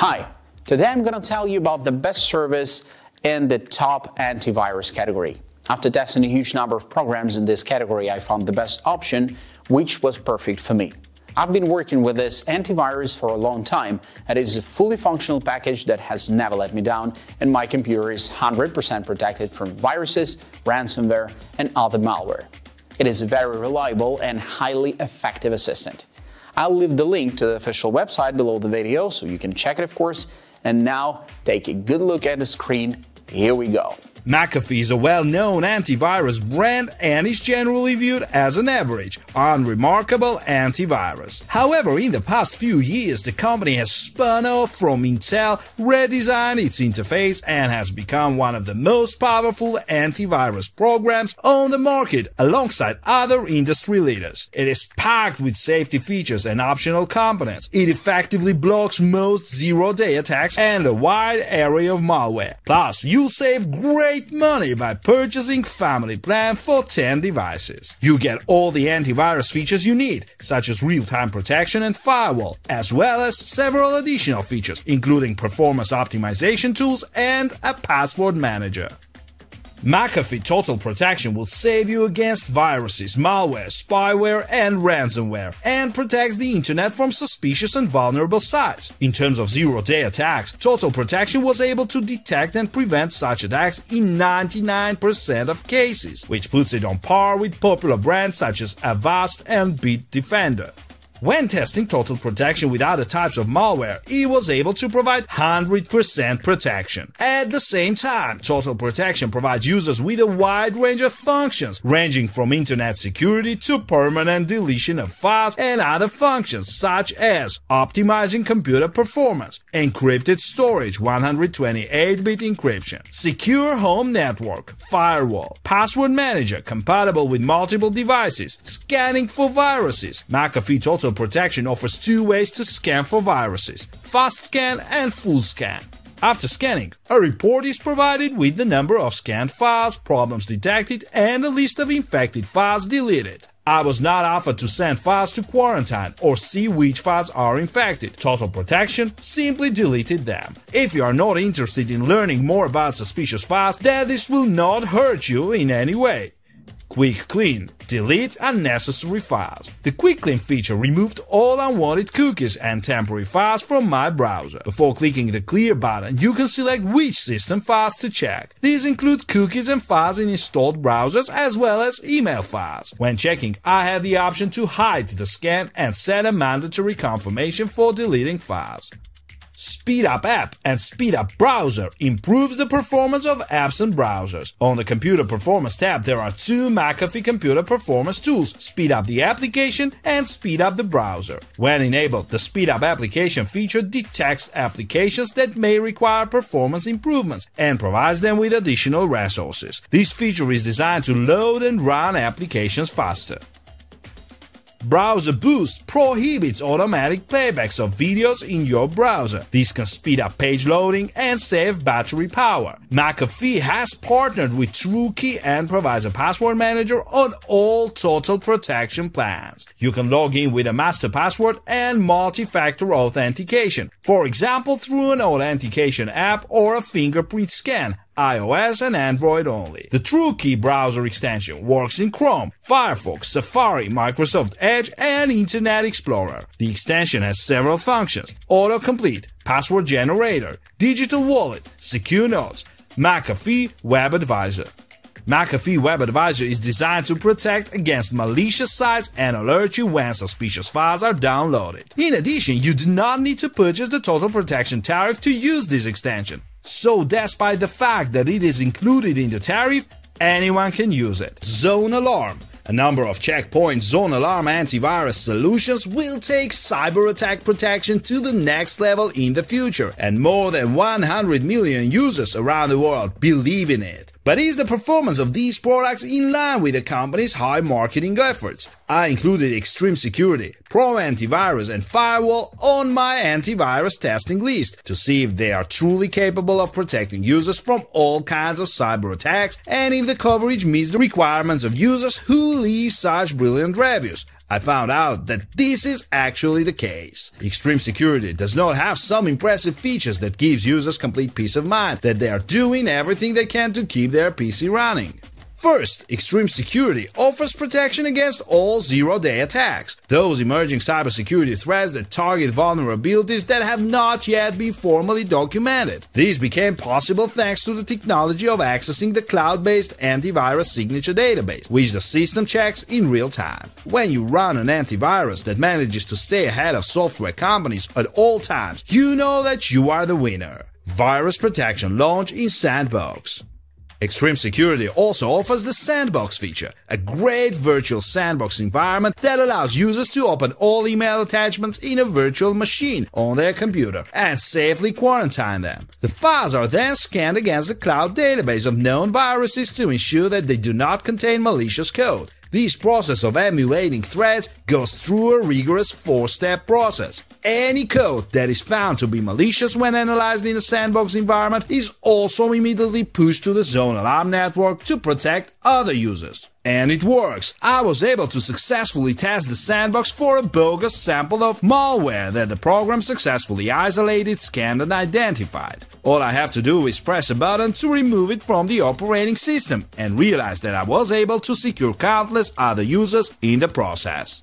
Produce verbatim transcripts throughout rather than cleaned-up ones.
Hi, today I'm going to tell you about the best service in the top antivirus category. After testing a huge number of programs in this category, I found the best option, which was perfect for me. I've been working with this antivirus for a long time, and it's a fully functional package that has never let me down, and my computer is one hundred percent protected from viruses, ransomware, and other malware. It is a very reliable and highly effective assistant. I'll leave the link to the official website below the video so you can check it, of course. And now take a good look at the screen. Here we go. McAfee is a well-known antivirus brand and is generally viewed as an average, unremarkable antivirus. However, in the past few years, the company has spun off from Intel, redesigned its interface, and has become one of the most powerful antivirus programs on the market, alongside other industry leaders. It is packed with safety features and optional components. It effectively blocks most zero-day attacks and a wide array of malware. Plus, you'll save great money by purchasing Family Plan for ten devices. You get all the antivirus features you need, such as real-time protection and firewall, as well as several additional features, including performance optimization tools and a password manager. McAfee Total Protection will save you against viruses, malware, spyware, and ransomware, and protects the internet from suspicious and vulnerable sites. In terms of zero-day attacks, Total Protection was able to detect and prevent such attacks in ninety-nine percent of cases, which puts it on par with popular brands such as Avast and Bitdefender. When testing Total Protection with other types of malware, it was able to provide one hundred percent protection. At the same time, Total Protection provides users with a wide range of functions, ranging from internet security to permanent deletion of files and other functions, such as optimizing computer performance, encrypted storage, one hundred twenty-eight bit encryption, secure home network, firewall, password manager compatible with multiple devices, scanning for viruses. McAfee Total Protection offers two ways to scan for viruses: fast scan and full scan. After scanning, a report is provided with the number of scanned files, problems detected, and a list of infected files deleted. I was not offered to send files to quarantine or see which files are infected. Total Protection simply deleted them. If you are not interested in learning more about suspicious files, then this will not hurt you in any way. Quick Clean. Delete unnecessary files. The Quick Clean feature removed all unwanted cookies and temporary files from my browser. Before clicking the Clear button, you can select which system files to check. These include cookies and files in installed browsers, as well as email files. When checking, I had the option to hide the scan and set a mandatory confirmation for deleting files. Speed Up App and Speed Up Browser improves the performance of apps and browsers. On the Computer Performance tab, there are two McAfee computer performance tools: Speed Up the Application and Speed Up the Browser. When enabled, the Speed Up Application feature detects applications that may require performance improvements and provides them with additional resources. This feature is designed to load and run applications faster. Browser Boost prohibits automatic playbacks of videos in your browser. This can speed up page loading and save battery power. McAfee has partnered with TrueKey and provides a password manager on all Total Protection plans. You can log in with a master password and multi-factor authentication, for example through an authentication app or a fingerprint scan, iOS and Android only. The TrueKey browser extension works in Chrome, Firefox, Safari, Microsoft Edge, and Internet Explorer. The extension has several functions: autocomplete, password generator, digital wallet, secure notes, McAfee Web Advisor. McAfee Web Advisor is designed to protect against malicious sites and alert you when suspicious files are downloaded. In addition, you do not need to purchase the Total Protection tariff to use this extension. So, despite the fact that it is included in the tariff, anyone can use it. ZoneAlarm. A number of Checkpoint ZoneAlarm antivirus solutions will take cyber attack protection to the next level in the future, and more than one hundred million users around the world believe in it. But is the performance of these products in line with the company's high marketing efforts? I included Extreme Security, Pro Antivirus, and Firewall on my antivirus testing list to see if they are truly capable of protecting users from all kinds of cyber attacks and if the coverage meets the requirements of users who leave such brilliant reviews. I found out that this is actually the case. Extreme Security does not have some impressive features that gives users complete peace of mind that they are doing everything they can to keep their P C running. First, Extreme Security offers protection against all zero-day attacks, those emerging cybersecurity threats that target vulnerabilities that have not yet been formally documented. These became possible thanks to the technology of accessing the cloud-based antivirus signature database, which the system checks in real time. When you run an antivirus that manages to stay ahead of software companies at all times, you know that you are the winner. Virus Protection Launch in Sandbox. Extreme Security also offers the Sandbox feature, a great virtual sandbox environment that allows users to open all email attachments in a virtual machine on their computer and safely quarantine them. The files are then scanned against the cloud database of known viruses to ensure that they do not contain malicious code. This process of emulating threats goes through a rigorous four-step process. Any code that is found to be malicious when analyzed in a sandbox environment is also immediately pushed to the ZoneAlarm network to protect other users. And it works! I was able to successfully test the sandbox for a bogus sample of malware that the program successfully isolated, scanned and identified. All I have to do is press a button to remove it from the operating system and realize that I was able to secure countless other users in the process.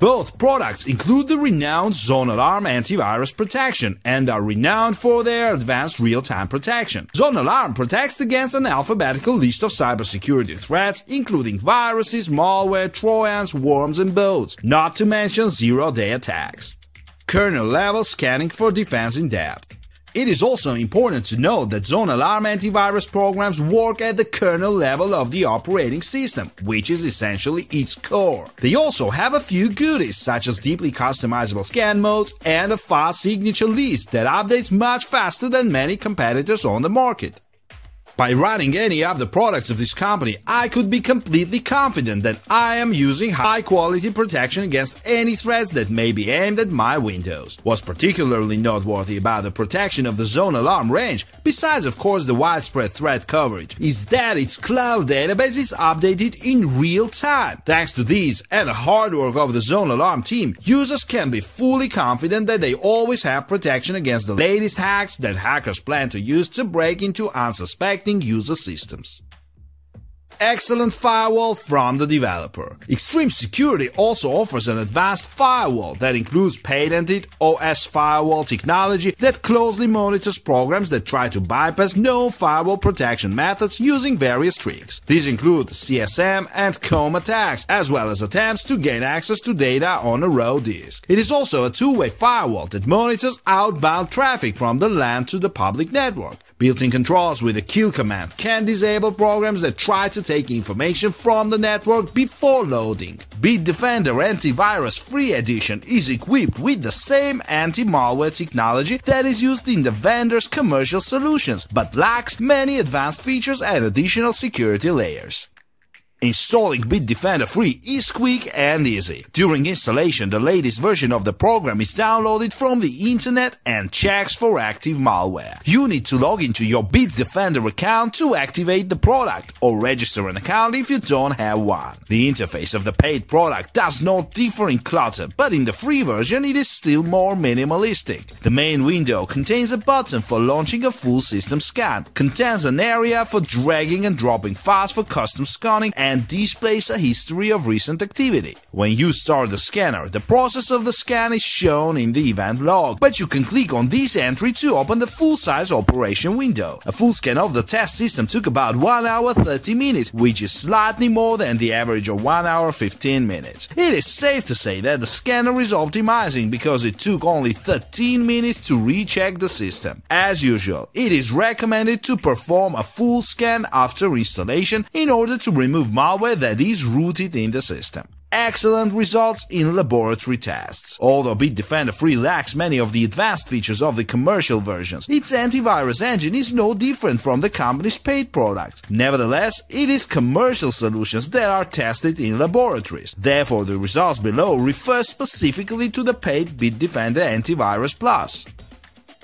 Both products include the renowned ZoneAlarm antivirus protection and are renowned for their advanced real-time protection. ZoneAlarm protects against an alphabetical list of cybersecurity threats, including viruses, malware, trojans, worms and bots, not to mention zero-day attacks. Kernel-level scanning for defense in depth. It is also important to note that ZoneAlarm antivirus programs work at the kernel level of the operating system, which is essentially its core. They also have a few goodies, such as deeply customizable scan modes and a file signature list that updates much faster than many competitors on the market. By running any of the products of this company, I could be completely confident that I am using high-quality protection against any threats that may be aimed at my Windows. What's particularly noteworthy about the protection of the ZoneAlarm range, besides of course the widespread threat coverage, is that its cloud database is updated in real time. Thanks to these and the hard work of the ZoneAlarm team, users can be fully confident that they always have protection against the latest hacks that hackers plan to use to break into unsuspecting user systems. Excellent firewall from the developer. Extreme Security also offers an advanced firewall that includes patented O S firewall technology that closely monitors programs that try to bypass known firewall protection methods using various tricks. These include C S M and COM attacks, as well as attempts to gain access to data on a raw disk. It is also a two-way firewall that monitors outbound traffic from the LAN to the public network. Built-in controls with a kill command can disable programs that try to take information from the network before loading. Bitdefender Antivirus Free Edition is equipped with the same anti-malware technology that is used in the vendor's commercial solutions, but lacks many advanced features and additional security layers. Installing Bitdefender Free is quick and easy. During installation, the latest version of the program is downloaded from the internet and checks for active malware. You need to log into your Bitdefender account to activate the product or register an account if you don't have one. The interface of the paid product does not differ in clutter, but in the free version it is still more minimalistic. The main window contains a button for launching a full system scan, contains an area for dragging and dropping files for custom scanning, and and displays a history of recent activity. When you start the scanner, the process of the scan is shown in the event log, but you can click on this entry to open the full-size operation window. A full scan of the test system took about one hour thirty minutes, which is slightly more than the average of one hour fifteen minutes. It is safe to say that the scanner is optimizing because it took only thirteen minutes to recheck the system. As usual, it is recommended to perform a full scan after installation in order to remove malware that is rooted in the system. Excellent results in laboratory tests. Although Bitdefender Free lacks many of the advanced features of the commercial versions, its antivirus engine is no different from the company's paid products. Nevertheless, it is commercial solutions that are tested in laboratories. Therefore, the results below refer specifically to the paid Bitdefender Antivirus Plus.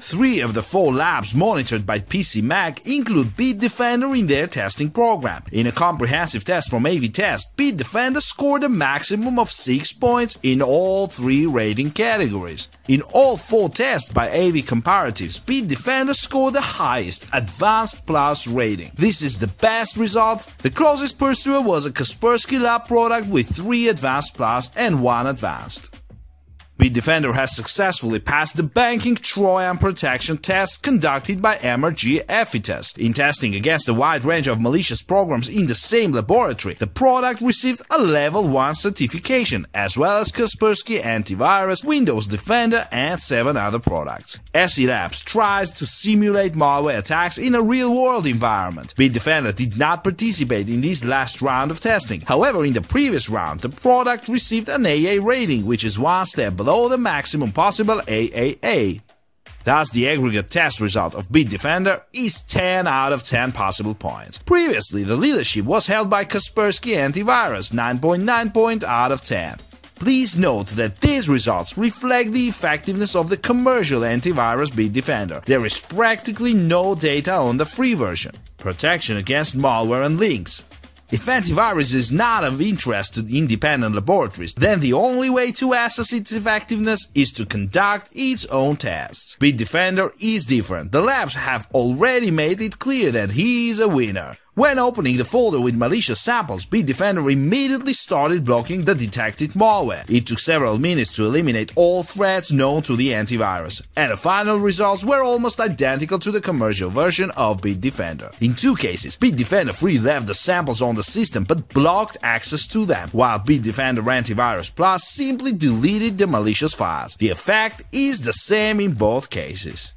Three of the four labs monitored by PCMag include Bitdefender in their testing program. In a comprehensive test from A V Test, Bitdefender scored a maximum of six points in all three rating categories. In all four tests by A V Comparatives, Bitdefender scored the highest, Advanced Plus rating. This is the best result. The closest pursuer was a Kaspersky lab product with three Advanced Plus and one Advanced. Bitdefender has successfully passed the banking Trojan protection test conducted by M R G EffiTest. In testing against a wide range of malicious programs in the same laboratory, the product received a level one certification, as well as Kaspersky Antivirus, Windows Defender, and seven other products. S E Labs tries to simulate malware attacks in a real-world environment. Bitdefender did not participate in this last round of testing. However, in the previous round, the product received an A A rating, which is one step below the maximum possible triple A. Thus, the aggregate test result of Bitdefender is ten out of ten possible points. Previously, the leadership was held by Kaspersky Antivirus, nine point nine point out of ten. Please note that these results reflect the effectiveness of the commercial antivirus Bitdefender. There is practically no data on the free version. Protection against malware and links. If antivirus is not of interest to independent laboratories, then the only way to assess its effectiveness is to conduct its own tests. Bitdefender is different. The labs have already made it clear that he is a winner. When opening the folder with malicious samples, Bitdefender immediately started blocking the detected malware. It took several minutes to eliminate all threats known to the antivirus, and the final results were almost identical to the commercial version of Bitdefender. In two cases, Bitdefender free left the samples on the system but blocked access to them, while Bitdefender Antivirus Plus simply deleted the malicious files. The effect is the same in both cases.